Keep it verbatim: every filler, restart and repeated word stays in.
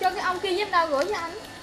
Cho cái ông kia giúp đâu gửi cho anh.